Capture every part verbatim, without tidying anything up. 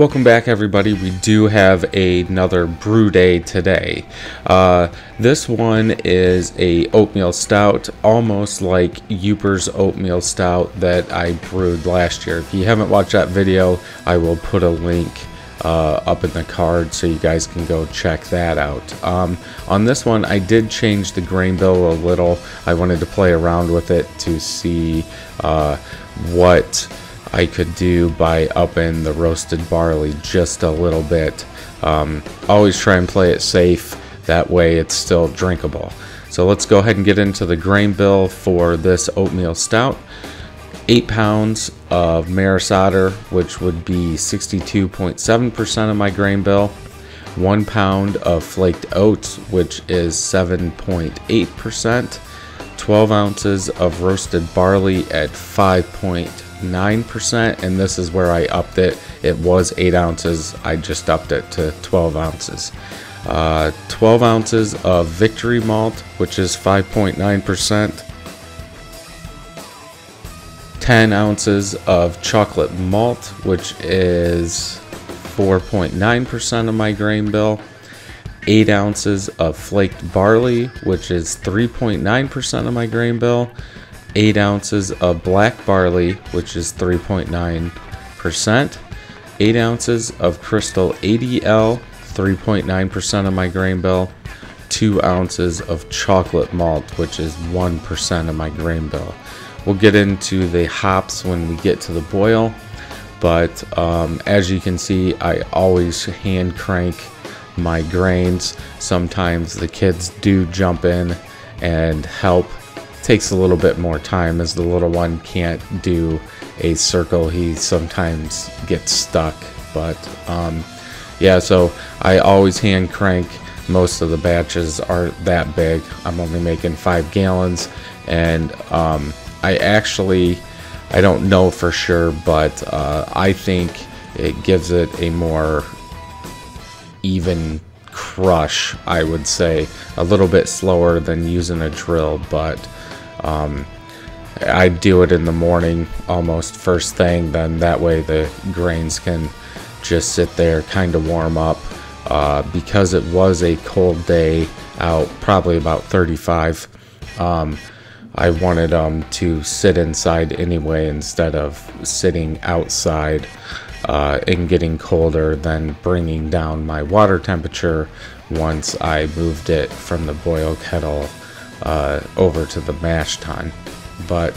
Welcome back, everybody. We do have another brew day today. Uh, this one is a oatmeal stout, almost like Uper's oatmeal stout that I brewed last year. If you haven't watched that video, I will put a link Uh, up in the card so you guys can go check that out. Um, on this one, I did change the grain bill a little. I wanted to play around with it to see uh, what I could do by upping the roasted barley just a little bit. Um, always try and play it safe, that way it's still drinkable. So let's go ahead and get into the grain bill for this oatmeal stout. Eight pounds of Maris Otter, which would be sixty-two point seven percent of my grain bill. One pound of flaked oats, which is seven point eight percent. twelve ounces of roasted barley at five point nine percent, and this is where I upped it. It was eight ounces. I just upped it to twelve ounces. Uh, twelve ounces of Victory malt, which is five point nine percent. ten ounces of chocolate malt, which is four point nine percent of my grain bill. eight ounces of flaked barley, which is three point nine percent of my grain bill. eight ounces of black barley, which is three point nine percent. eight ounces of Crystal A D L, three point nine percent of my grain bill. two ounces of chocolate malt, which is one percent of my grain bill. We'll get into the hops when we get to the boil, but um, as you can see, I always hand crank my grains. Sometimes the kids do jump in and help. It takes a little bit more time as the little one can't do a circle. He sometimes gets stuck, but um, yeah, so I always hand crank. Most of the batches aren't that big. I'm only making five gallons, and um, I actually, I don't know for sure, but uh, I think it gives it a more even crush, I would say. A little bit slower than using a drill, but um, I do it in the morning almost first thing, then that way the grains can just sit there, kind of warm up. Uh, because it was a cold day out, probably about thirty-five, um, I wanted them um, to sit inside anyway instead of sitting outside uh, and getting colder, then bringing down my water temperature once I moved it from the boil kettle uh, over to the mash tun. But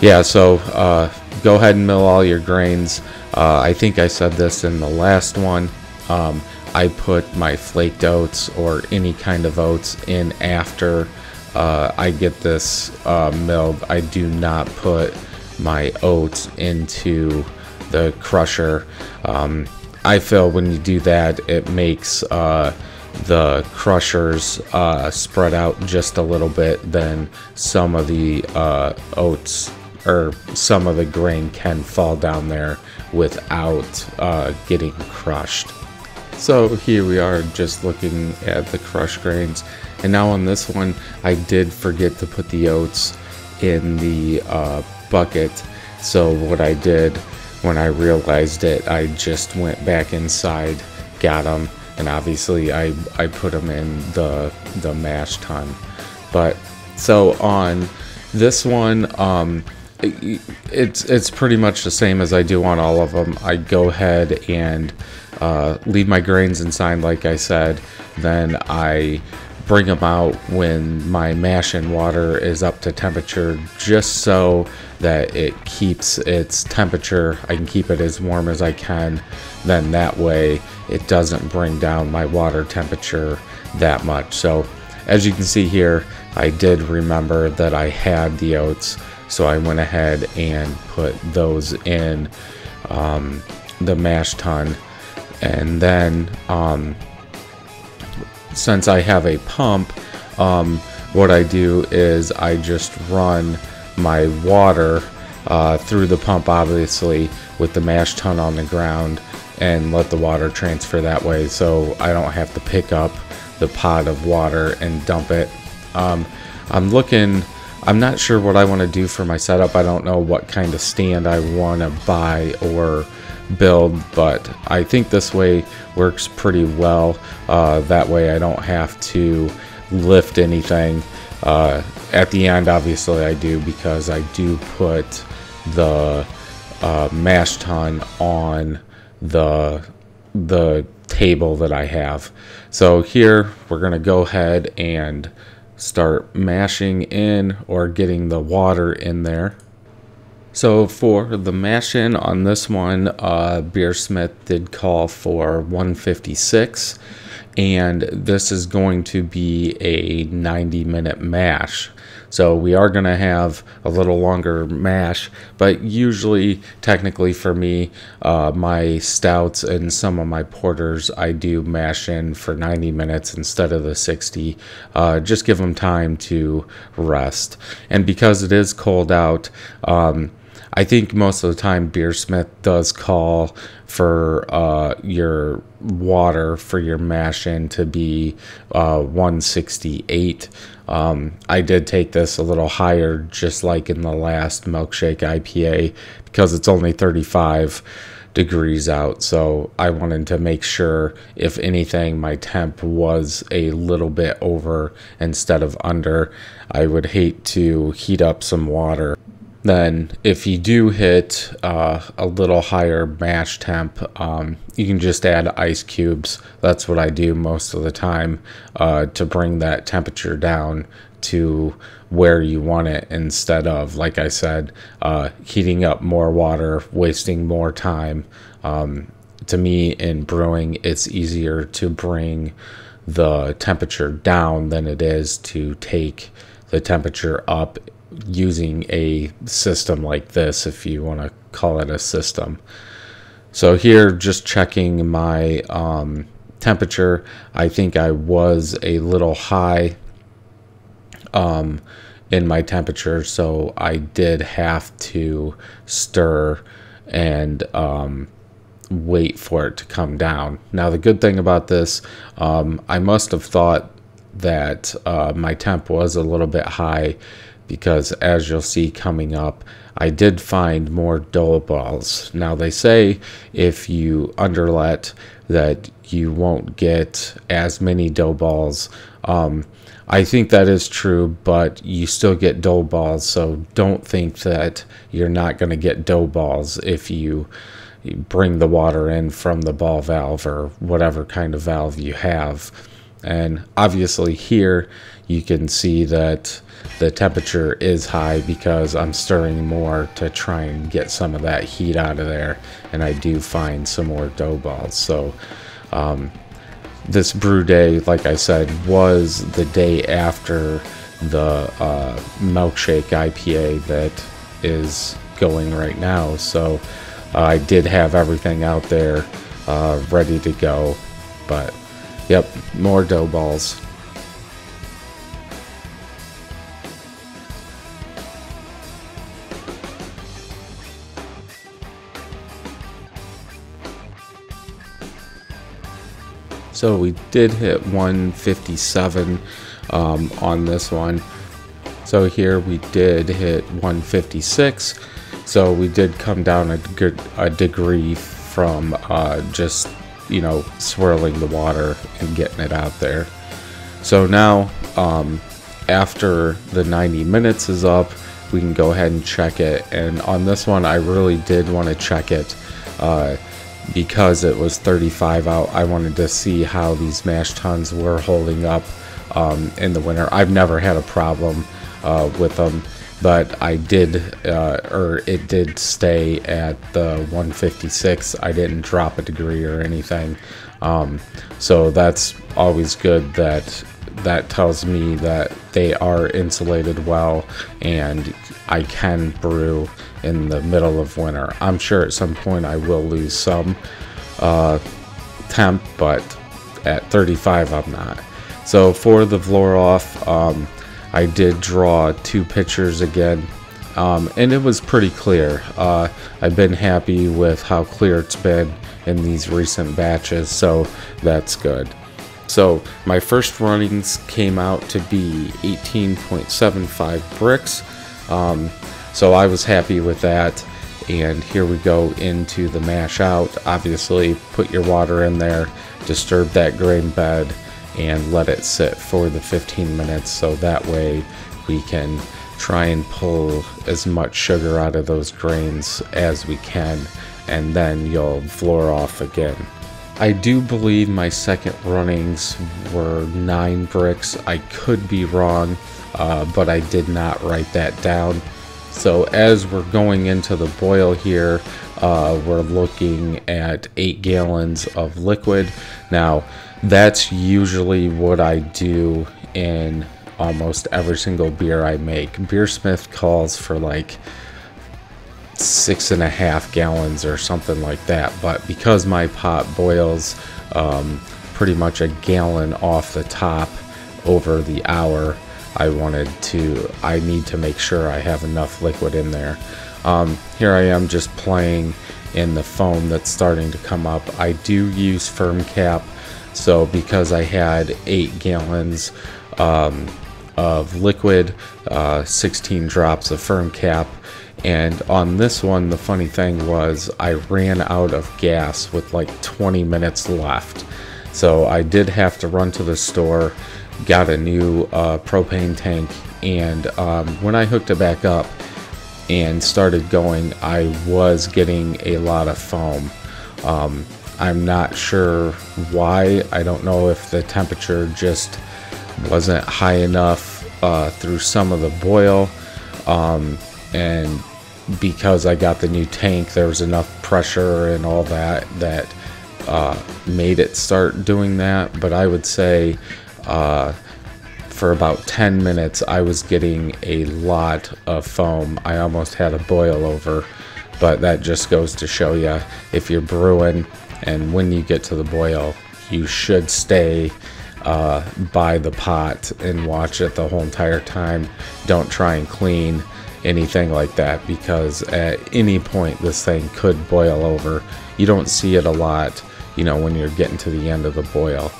yeah, so uh, go ahead and mill all your grains. Uh, I think I said this in the last one. Um, I put my flaked oats or any kind of oats in after Uh, I get this uh, milled. I do not put my oats into the crusher. Um, I feel when you do that, it makes uh, the crushers uh, spread out just a little bit. Then some of the uh, oats or some of the grain can fall down there without uh, getting crushed. So here we are just looking at the crushed grains. And now on this one, I did forget to put the oats in the uh, bucket. So what I did when I realized it, I just went back inside, got them, and obviously I, I put them in the, the mash tun. But so on this one, um, it, it's, it's pretty much the same as I do on all of them. I go ahead and Uh, leave my grains inside, like I said. Then I bring them out when my mash and water is up to temperature, just so that it keeps its temperature. I can keep it as warm as I can. Then that way it doesn't bring down my water temperature that much. So as you can see here, I did remember that I had the oats, so I went ahead and put those in um, the mash tun. And then, um, since I have a pump, um, what I do is I just run my water uh, through the pump, obviously, with the mash tun on the ground, and let the water transfer that way, so I don't have to pick up the pot of water and dump it. Um, I'm looking, I'm not sure what I want to do for my setup. I don't know what kind of stand I want to buy or build, but I think this way works pretty well. Uh, that way I don't have to lift anything. Uh, at the end, obviously I do, because I do put the uh, mash tun on the the table that I have. So here we're gonna go ahead and start mashing in, or getting the water in there. So for the mash in on this one, uh, Beersmith did call for one fifty-six, and this is going to be a ninety minute mash. So we are going to have a little longer mash, but usually, technically for me, uh, my stouts and some of my porters, I do mash in for ninety minutes instead of the sixty. Uh, just give them time to rest. And because it is cold out, um, I think most of the time Beersmith does call for uh, your water for your mash in to be uh, one sixty-eight. Um, I did take this a little higher, just like in the last milkshake I P A, because it's only thirty-five degrees out, so I wanted to make sure, if anything, my temp was a little bit over instead of under. I would hate to heat up some water. Then if you do hit uh, a little higher mash temp, um, you can just add ice cubes. That's what I do most of the time, uh, to bring that temperature down to where you want it, instead of, like I said, uh, heating up more water, wasting more time. Um, to me, in brewing, it's easier to bring the temperature down than it is to take the temperature up using a system like this, if you want to call it a system. So here, just checking my um, temperature, I think I was a little high um, in my temperature, so I did have to stir and um, wait for it to come down. Now the good thing about this, um, I must have thought that uh, my temp was a little bit high, because as you'll see coming up, I did find more dough balls. Now they say if you underlet that you won't get as many dough balls. Um, I think that is true, but you still get dough balls, so don't think that you're not gonna get dough balls if you bring the water in from the ball valve or whatever kind of valve you have. And obviously here you can see that the temperature is high, because I'm stirring more to try and get some of that heat out of there, and I do find some more dough balls. So um, this brew day, like I said, was the day after the uh, milkshake I P A that is going right now, so uh, I did have everything out there uh, ready to go. But yep, more dough balls. So we did hit one fifty-seven um, on this one. So here we did hit one fifty-six. So we did come down a, good, a degree from uh, just, you know, swirling the water and getting it out there. So now um, after the ninety minutes is up, we can go ahead and check it. And on this one, I really did want to check it uh, because it was thirty-five out. I wanted to see how these mash tuns were holding up um, in the winter. I've never had a problem uh, with them, but I did, uh, or it did stay at the one fifty-six. I didn't drop a degree or anything. Um, so that's always good. That that tells me that they are insulated well, and I can brew in the middle of winter. I'm sure at some point I will lose some uh, temp, but at thirty-five I'm not. So for the Vlore Off, um, I did draw two pictures again, um, and it was pretty clear. Uh, I've been happy with how clear it's been in these recent batches, so that's good. So my first runnings came out to be eighteen point seven five bricks, um, so I was happy with that. and here we go into the mash out. Obviously put your water in there, disturb that grain bed, and let it sit for the fifteen minutes, so that way we can try and pull as much sugar out of those grains as we can, and then you'll floor off again. I do believe my second runnings were nine bricks. I could be wrong, uh, but I did not write that down. So as we're going into the boil here, uh, we're looking at eight gallons of liquid. Now, that's usually what I do in almost every single beer I make. Beersmith calls for like six and a half gallons or something like that, but because my pot boils um, pretty much a gallon off the top over the hour, I wanted to I need to make sure I have enough liquid in there. Um, here I am just playing in the foam that's starting to come up. I do use firm cap, so because I had eight gallons um, of liquid, uh, sixteen drops of firm cap. And on this one, the funny thing was I ran out of gas with like twenty minutes left. So I did have to run to the store, got a new uh, propane tank, and um, when I hooked it back up and started going, I was getting a lot of foam. Um, I'm not sure why. I don't know if the temperature just wasn't high enough uh, through some of the boil. Um, and because I got the new tank, there was enough pressure and all that that uh, made it start doing that. But I would say uh, for about ten minutes I was getting a lot of foam. I almost had a boil over, but that just goes to show you, if you're brewing and when you get to the boil, you should stay uh, by the pot and watch it the whole entire time. Don't try and clean anything like that, because at any point this thing could boil over. You don't see it a lot, you know, when you're getting to the end of the boil.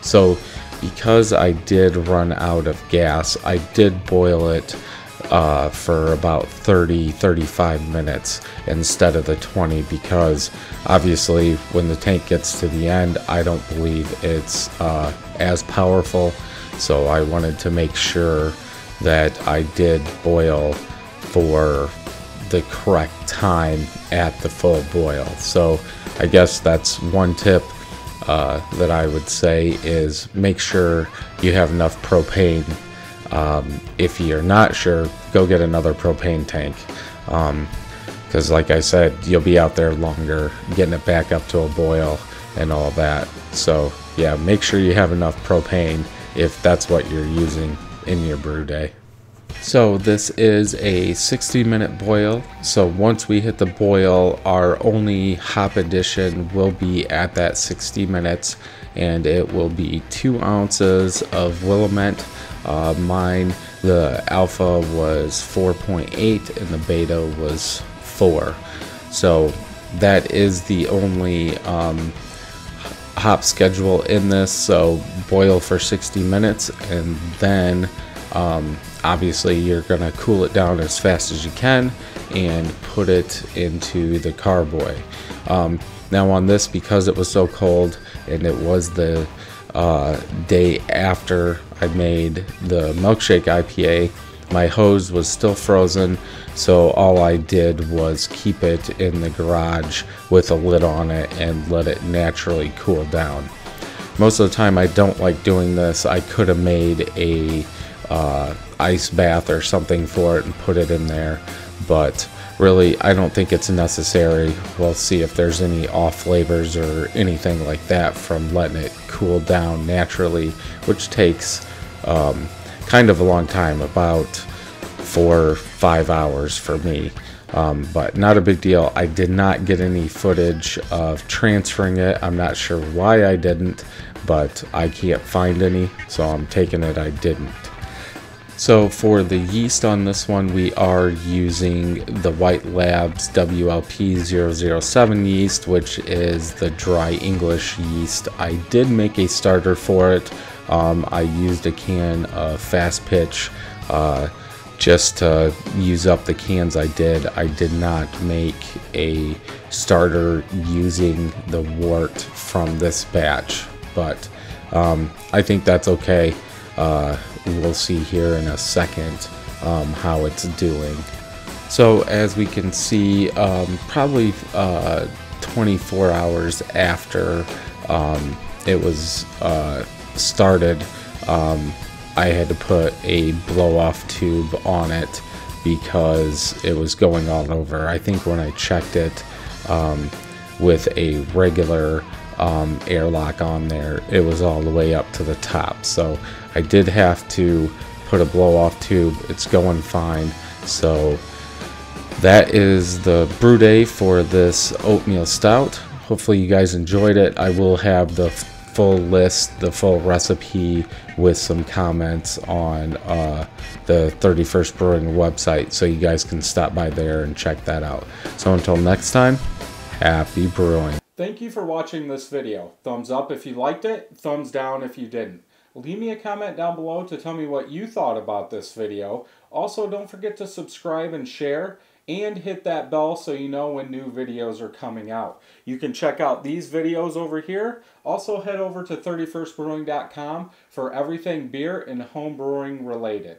So because I did run out of gas, I did boil it uh, for about thirty, thirty-five minutes instead of the twenty, because obviously when the tank gets to the end, I don't believe it's uh, as powerful. So I wanted to make sure that I did boil for the correct time at the full boil. So I guess that's one tip uh, that I would say, is make sure you have enough propane. Um, if you're not sure, go get another propane tank, because um, like I said, you'll be out there longer getting it back up to a boil and all that. So yeah, make sure you have enough propane if that's what you're using in your brew day. So this is a sixty minute boil. So once we hit the boil, our only hop addition will be at that sixty minutes, and it will be two ounces of Willamette. Uh, mine, the alpha was four point eight and the beta was four. So that is the only um, hop schedule in this. So boil for sixty minutes, and then um, obviously you're gonna cool it down as fast as you can and put it into the carboy. Um, now on this, because it was so cold and it was the uh, day after I made the milkshake I P A, my hose was still frozen, so all I did was keep it in the garage with a lid on it and let it naturally cool down. Most of the time I don't like doing this. I could have made a Uh, ice bath or something for it and put it in there, but really I don't think it's necessary. We'll see if there's any off flavors or anything like that from letting it cool down naturally, which takes um, kind of a long time, about four or five hours for me, um, but not a big deal. I did not get any footage of transferring it. I'm not sure why I didn't, but I can't find any, so I'm taking it I didn't. So for the yeast on this one, we are using the White Labs W L P zero zero seven yeast, which is the dry English yeast. I did make a starter for it. Um, I used a can of fast pitch uh, just to use up the cans I did. I did not make a starter using the wort from this batch, but um, I think that's okay. Uh, we'll see here in a second um, how it's doing. So as we can see, um, probably uh, twenty-four hours after um, it was uh, started, um, I had to put a blow-off tube on it because it was going all over. I think when I checked it um, with a regular um, airlock on there, it was all the way up to the top. So I did have to put a blow-off tube. It's going fine. So that is the brew day for this oatmeal stout. Hopefully you guys enjoyed it. I will have the full list, the full recipe with some comments on uh, the thirty-first Brewing website, so you guys can stop by there and check that out. So until next time, happy brewing. Thank you for watching this video. Thumbs up if you liked it, thumbs down if you didn't. Leave me a comment down below to tell me what you thought about this video. Also, don't forget to subscribe and share, and hit that bell so you know when new videos are coming out. You can check out these videos over here. Also head over to thirty-first brewing dot com for everything beer and home brewing related.